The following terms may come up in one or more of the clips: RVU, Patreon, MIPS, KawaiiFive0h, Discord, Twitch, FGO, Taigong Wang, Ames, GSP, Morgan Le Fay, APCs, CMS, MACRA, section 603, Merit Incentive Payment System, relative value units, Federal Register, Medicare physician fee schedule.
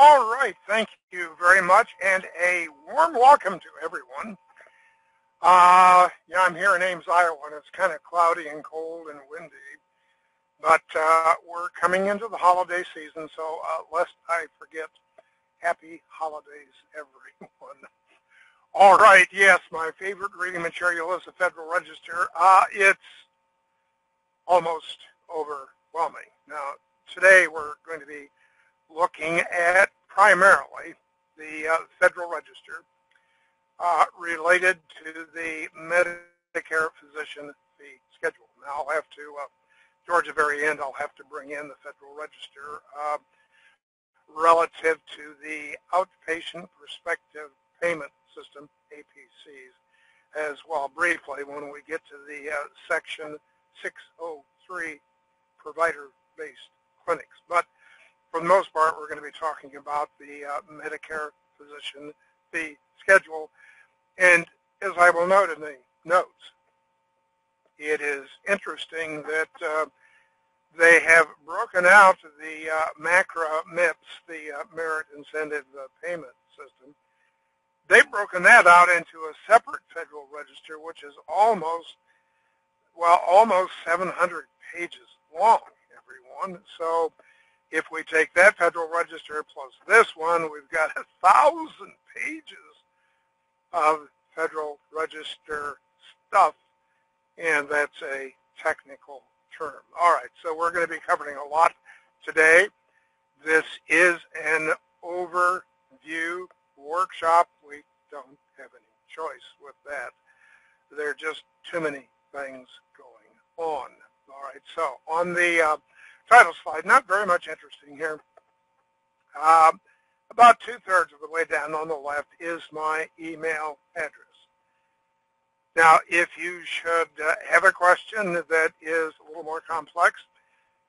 All right, thank you very much, and a warm welcome to everyone. Yeah, I'm here in Ames, Iowa, and it's kind of cloudy and cold and windy, but we're coming into the holiday season, so lest I forget, happy holidays, everyone. All right, yes, my favorite reading material is the Federal Register. It's almost overwhelming. Now, today we're going to be looking at primarily the Federal Register, related to the Medicare physician fee schedule. Now I'll have to, towards the very end, I'll have to bring in the Federal Register relative to the outpatient prospective payment system, APCs, as well briefly when we get to the section 603 provider-based clinics. But for the most part, we're going to be talking about the Medicare physician fee schedule. And as I will note in the notes, it is interesting that they have broken out the MACRA MIPS, the Merit Incentive Payment System. They've broken that out into a separate Federal Register, which is almost, well, almost 700 pages long, everyone. So if we take that Federal Register plus this one, we've got 1,000 pages of Federal Register stuff, and that's a technical term. All right, so we're going to be covering a lot today. This is an overview workshop. We don't have any choice with that. There are just too many things going on. All right, so on the title slide, not very much interesting here. About two-thirds of the way down on the left is my email address. Now, if you should have a question that is a little more complex,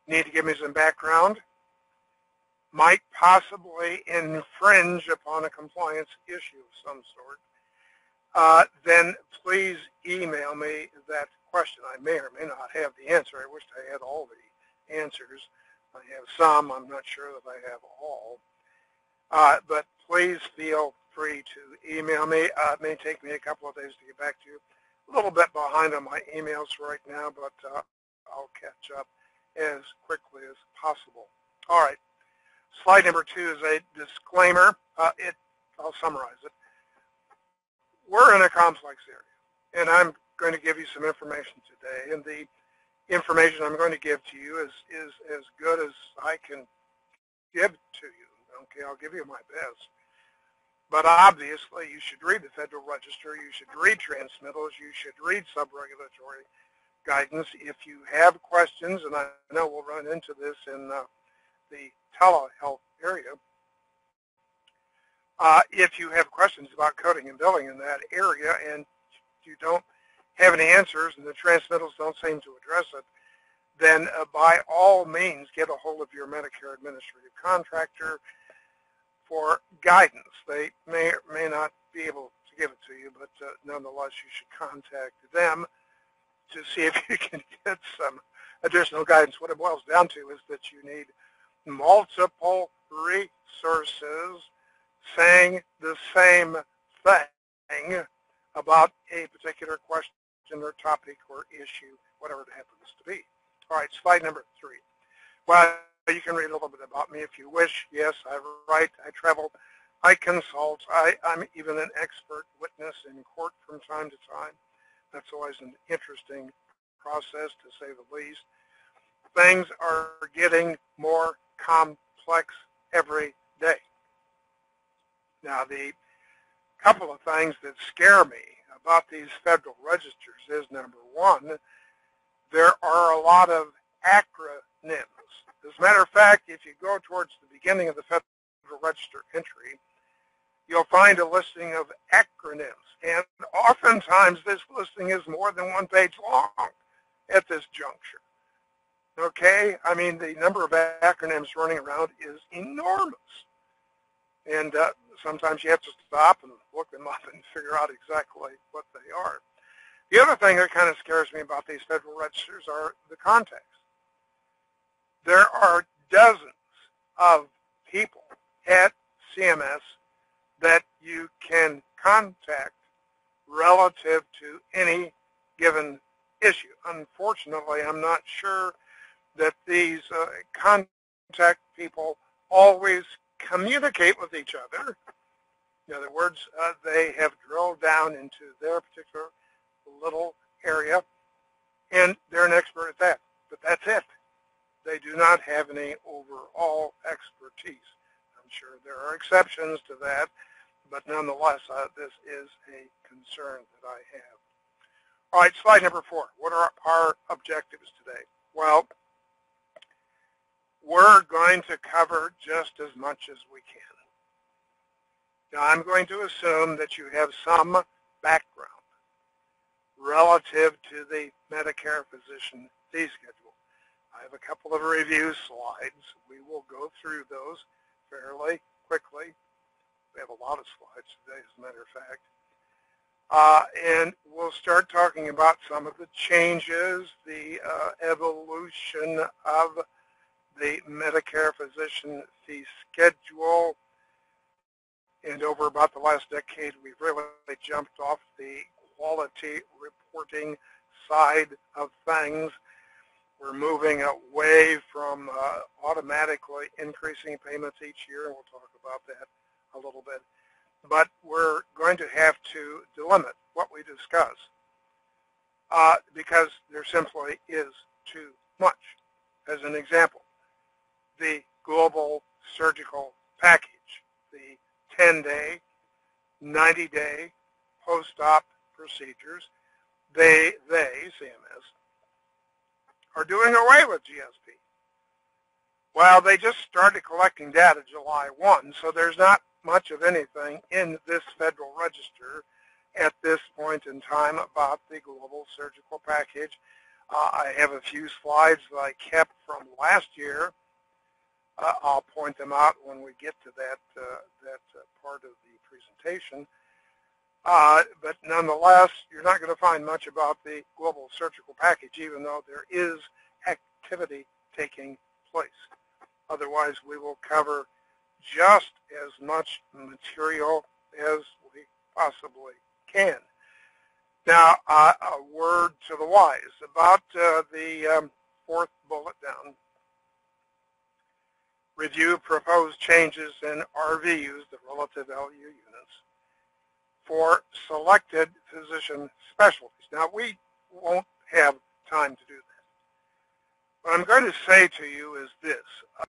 need to give me some background, might possibly infringe upon a compliance issue of some sort, then please email me that question. I may or may not have the answer. I wish I had all the answers. I have some. I'm not sure that I have all. But please feel free to email me. It may take me a couple of days to get back to you. A little bit behind on my emails right now, but I'll catch up as quickly as possible. All right. Slide number 2 is a disclaimer. I'll summarize it. We're in a complex area, and I'm going to give you some information today. And the information I'm going to give to you is as good as I can give to you. Okay, I'll give you my best. But obviously, you should read the Federal Register. You should read transmittals. You should read subregulatory guidance. If you have questions, and I know we'll run into this in the telehealth area, if you have questions about coding and billing in that area and you don't have any answers and the transmittals don't seem to address it, then by all means, get a hold of your Medicare administrative contractor for guidance. They may or may not be able to give it to you, but nonetheless, you should contact them to see if you can get some additional guidance. What it boils down to is that you need multiple resources saying the same thing about a particular question or topic or issue, whatever it happens to be. All right, slide number 3. Well, you can read a little bit about me if you wish. Yes, I write, I travel, I consult. I'm even an expert witness in court from time to time. That's always an interesting process, to say the least. Things are getting more complex every day. Now, the couple of things that scare me about these Federal Registers is, number one, there are a lot of acronyms. As a matter of fact, if you go towards the beginning of the Federal Register entry, you'll find a listing of acronyms. And oftentimes, this listing is more than one page long at this juncture. Okay? I mean, the number of acronyms running around is enormous. And sometimes you have to stop and look them up and figure out exactly what they are. The other thing that kind of scares me about these Federal Registers are the contacts. There are dozens of people at CMS that you can contact relative to any given issue. Unfortunately, I'm not sure that these contact people always communicate with each other. In other words, they have drilled down into their particular little area, and they're an expert at that. But that's it. They do not have any overall expertise. I'm sure there are exceptions to that, but nonetheless, this is a concern that I have. All right, slide number 4. What are our objectives today? Well, we're going to cover just as much as we can. Now, I'm going to assume that you have some background relative to the Medicare physician fee schedule. I have a couple of review slides. We will go through those fairly quickly. We have a lot of slides today, as a matter of fact. And we'll start talking about some of the changes, the evolution of the Medicare physician fee schedule. And over about the last decade, we've really jumped off the quality reporting side of things. We're moving away from automatically increasing payments each year, and we'll talk about that a little bit. But we're going to have to delimit what we discuss because there simply is too much. As an example, the global surgical package, the 10-day, 90-day post-op procedures, CMS, are doing away with GSP. Well, they just started collecting data July 1, so there's not much of anything in this Federal Register at this point in time about the global surgical package. I have a few slides that I kept from last year. I'll point them out when we get to that, part of the presentation. But nonetheless, you're not going to find much about the global surgical package, even though there is activity taking place. Otherwise, we will cover just as much material as we possibly can. Now, a word to the wise about the fourth bullet down. Review proposed changes in RVUs, the relative value units, for selected physician specialties. Now, we won't have time to do that. What I'm going to say to you is this.